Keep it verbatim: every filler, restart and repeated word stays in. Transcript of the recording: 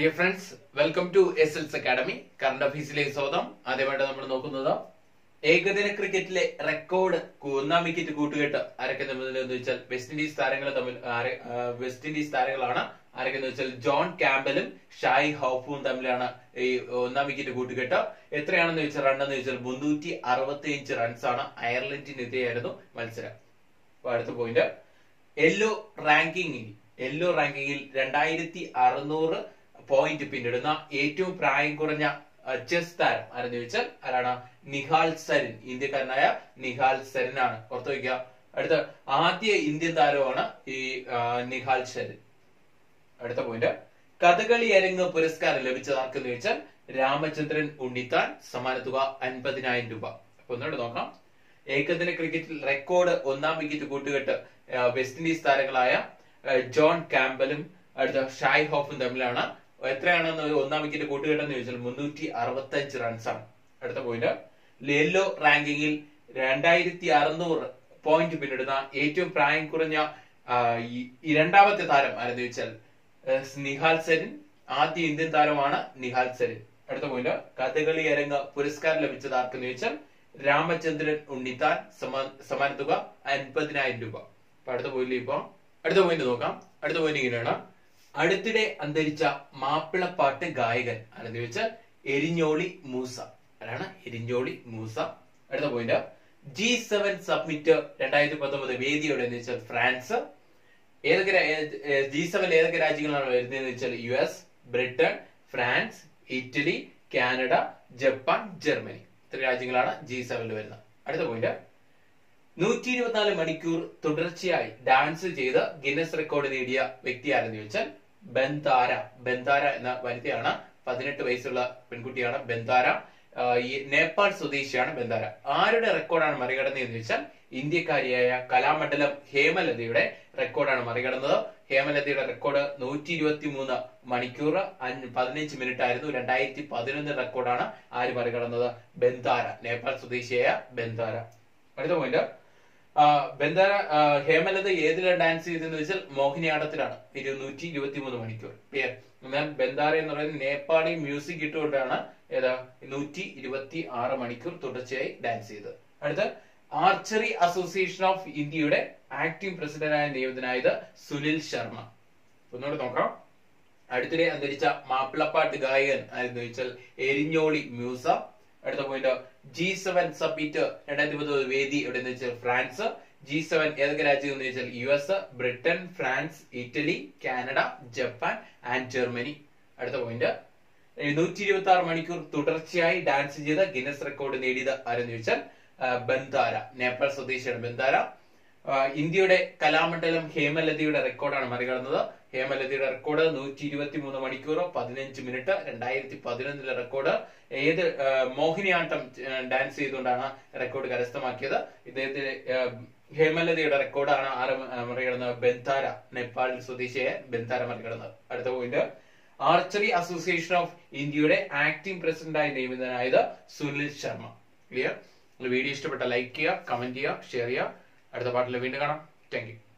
Dear friends, welcome to S L S Academy. Current affairs le swadam. Adeyada nammal nokkunnathu ഏകദിന ക്രിക്കറ്റിലെ record ഒന്നാം wicket കൂട്ടുകെട്ട് ആരൊക്കെ തമ്മിലെന്ന് വെച്ചാൽ വെസ്റ്റ് ഇൻഡീസ് താരങ്ങൾ തമ്മിൽ വെസ്റ്റ് ഇൻഡീസ് താരങ്ങളാണ് ആരൊക്കെന്ന് വെച്ചാൽ ജോൺ ക്യാമ്പലും ഷായ് ഹോപ്പും തമ്മിലാണ് ഈ ഒന്നാം വിക്കറ്റ് കൂട്ടുകെട്ട്. എത്രയാണെന്ന് വെച്ചാൽ റണ്ണെന്ന് വെച്ചാൽ മുന്നൂറ്റി അറുപത്തി അഞ്ച് റൺസാണ്. അയർലൻഡിനെതിരെയായിരുന്നു മത്സരം. അടുത്ത പോയിന്റ്, യെല്ലോ റാങ്കിങ്ങിൽ യെല്ലോ റാങ്കിങ്ങിൽ രണ്ടായിരത്തി അറുന്നൂറ് പോയിന്റ് പിന്നിടുന്ന ഏറ്റവും പ്രായം കുറഞ്ഞ ചെസ് താരം ആരെന്ന് ചോദിച്ചാൽ ആരാണ്? നിഹാൽ സെരിൻ, ഇന്ത്യക്കാരനായ നിഹാൽ സെരിൻ ആണ്. ഓർത്തു വയ്ക്കുക. അടുത്ത ആദ്യ ഇന്ത്യൻ താരമാണ് ഈ നിഹാൽ സെരിൻ. അടുത്ത പോയിന്റ്, കഥകളി അരങ്ങ് പുരസ്കാരം ലഭിച്ചത് ആർക്കെന്ന് ചോദിച്ചാൽ രാമചന്ദ്രൻ ഉണ്ണിത്താൻ, സമ്മാനത്തുക അൻപതിനായിരം രൂപ. അപ്പൊ ഒന്നുകൂടെ നോക്കാം. ഏകദിന ക്രിക്കറ്റിൽ റെക്കോർഡ് ഒന്നാം വിക്കറ്റ് കൂട്ടുകെട്ട് വെസ്റ്റ് ഇൻഡീസ് താരങ്ങളായ ജോൺ ക്യാമ്പലും അടുത്ത ഷായ് ഹോഫും തമ്മിലാണ്. എത്രയാണെന്ന് ഒന്നാം വിക്കറ്റ് കൂട്ടുകെട്ടെന്ന് ചോദിച്ചാൽ മുന്നൂറ്റി അറുപത്തി അഞ്ച് റൺസാണ്. അടുത്ത പോയിന്റ്, യെല്ലോ റാങ്കിങ്ങിൽ രണ്ടായിരത്തി അറുന്നൂറ് പോയിന്റ് പിന്നിടുന്ന ഏറ്റവും പ്രായം കുറഞ്ഞ രണ്ടാമത്തെ താരം ആരെന്ന് ചോദിച്ചാൽ നിഹാൽ സെരിൻ, ആദ്യ ഇന്ത്യൻ താരമാണ് നിഹാൽ സെരിൻ. അടുത്ത പോയിന്റ്, കഥകളി അരങ്ങ് പുരസ്കാരം ലഭിച്ചത് ആർക്കെന്ന് ചോദിച്ചാൽ രാമചന്ദ്രൻ ഉണ്ണിത്താൻ, സമ്മാന തുക അൻപതിനായിരം രൂപ. അപ്പൊ അടുത്ത പോയിന്റ് ഇപ്പൊ അടുത്ത പോയിന്റ് നോക്കാം. അടുത്ത പോയിന്റ് ഇങ്ങനെയാണ്, അടുത്തിടെ അന്തരിച്ച മാപ്പിളപ്പാട്ട് ഗായകൻ ആരെന്ന് ചോദിച്ചാൽ എരിഞ്ഞോളി മൂസ ആരാണ്? എരിഞ്ഞോളി മൂസ. അടുത്ത പോയിന്റ്, ജി സെവൻ സബ്മിറ്റ് രണ്ടായിരത്തി പത്തൊമ്പത് വേദി എവിടെയെന്ന് വെച്ചാൽ ഫ്രാൻസ്. ഏതൊക്കെ ജി സെവൻ ഏതൊക്കെ രാജ്യങ്ങളാണ് വരുന്നതെന്ന് വെച്ചാൽ U S, Britain, France, Italy, Canada, Japan, Germany. ഇത്ര രാജ്യങ്ങളാണ് ജി സെവനിൽ വരുന്നത്. അടുത്ത പോയിന്റ്, നൂറ്റി ഇരുപത്തിനാല് മണിക്കൂർ തുടർച്ചയായി ഡാൻസ് ചെയ്ത് ഗിന്നസ് റെക്കോർഡ് നേടിയ വ്യക്തി ആരെന്ന് ചോദിച്ചാൽ ബന്താര ബന്താര എന്ന വനിതയാണ്. പതിനെട്ട് വയസ്സുള്ള പെൺകുട്ടിയാണ് ബന്താര. നേപ്പാൾ സ്വദേശിയാണ് ബന്താര. ആരുടെ റെക്കോർഡാണ് മറികടന്നതെന്ന് ചോദിച്ചാൽ ഇന്ത്യക്കാരിയായ കലാമണ്ഡലം ഹേമലതയുടെ റെക്കോർഡാണ് മറികടന്നത്. ഹേമലതയുടെ റെക്കോർഡ് നൂറ്റി ഇരുപത്തി മൂന്ന് മണിക്കൂർ പതിനഞ്ച് മിനിറ്റ് ആയിരുന്നു. രണ്ടായിരത്തി പതിനൊന്നിൽ റെക്കോർഡാണ് ആര് മറികടന്നത്? ബന്താര, നേപ്പാൾ സ്വദേശിയായ ബന്താര. അടുത്ത പോയിന്റ്, ബന്ദാര ഹേമലത ഏതിലാണ് ഡാൻസ് ചെയ്തെന്ന് വെച്ചാൽ മോഹിനിയാട്ടത്തിലാണ്, ഇരുന്നൂറ്റി ഇരുപത്തി മൂന്ന് മണിക്കൂർ. ക്ലിയർ. എന്നാൽ ബന്ദാര എന്ന് പറയുന്നത് നേപ്പാളി മ്യൂസിക് ഇട്ടുകൊണ്ടാണ് ഏതാ നൂറ്റി ഇരുപത്തി ആറ് മണിക്കൂർ തുടർച്ചയായി ഡാൻസ് ചെയ്തത്. അടുത്ത, ആർച്ചറി അസോസിയേഷൻ ഓഫ് ഇന്ത്യയുടെ ആക്ടിംഗ് പ്രസിഡന്റായ നിയമിതനായത് സുനിൽ ശർമ്മ. ഒന്നുകൂടെ നോക്കാം. അടുത്തിടെ അന്തരിച്ച മാപ്പിളപ്പാട്ട് ഗായകൻ ആരെന്ന് ചോദിച്ചാൽ എരിഞ്ഞോളി മ്യൂസ. അടുത്ത പോയിന്റ്, ജി സെവൻ സബ്മിറ്റ് രണ്ടായിരത്തി പത്തൊമ്പത് വേദി എവിടെയെന്ന് വെച്ചാൽ ഫ്രാൻസ്. ജി സെവൻ ഏതൊക്കെ രാജ്യം എന്ന് വെച്ചാൽ U S, Britain, France, Italy, Canada, Japan and Germany. അടുത്ത പോയിന്റ്, നൂറ്റി ഇരുപത്തി ആറ് മണിക്കൂർ തുടർച്ചയായി ഡാൻസ് ചെയ്ത ഗിന്നസ് റെക്കോർഡ് നേടിയത് ആരെന്ന് ചോദിച്ചാൽ ബന്താര, നേപ്പാൾ സ്വദേശിയാണ് ബന്താര. ഇന്ത്യയുടെ കലാമണ്ഡലം ഹേമലതയുടെ റെക്കോർഡാണ് മറികടന്നത്. ഹേമലതയുടെ റെക്കോർഡ് നൂറ്റി ഇരുപത്തി മൂന്ന് മണിക്കൂർ പതിനഞ്ച് മിനിറ്റ്, രണ്ടായിരത്തി പതിനൊന്നിലെ റെക്കോർഡ്. ഏത് മോഹിനിയാട്ടം ഡാൻസ് ചെയ്തുകൊണ്ടാണ് റെക്കോർഡ് കരസ്ഥമാക്കിയത്. ഇദ്ദേഹത്തിന് ഹേമലതയുടെ റെക്കോർഡാണ് ആര് മറികടന്നത്? ബന്താര, നേപ്പാൾ സ്വദേശിയായ ബന്താര മറികടന്നത്. അടുത്ത പോയിന്റ്, ആർച്ചറി അസോസിയേഷൻ ഓഫ് ഇന്ത്യയുടെ ആക്ടിംഗ് പ്രസിഡന്റായി നിയമിതനായത് സുനിൽ ശർമ്മ. ക്ലിയർ. വീഡിയോ ഇഷ്ടപ്പെട്ട ലൈക്ക് ചെയ്യുക, കമന്റ് ചെയ്യുക, ഷെയർ ചെയ്യുക. അടുത്ത പാർട്ടിൽ വീണ്ടും കാണാം. Thank U.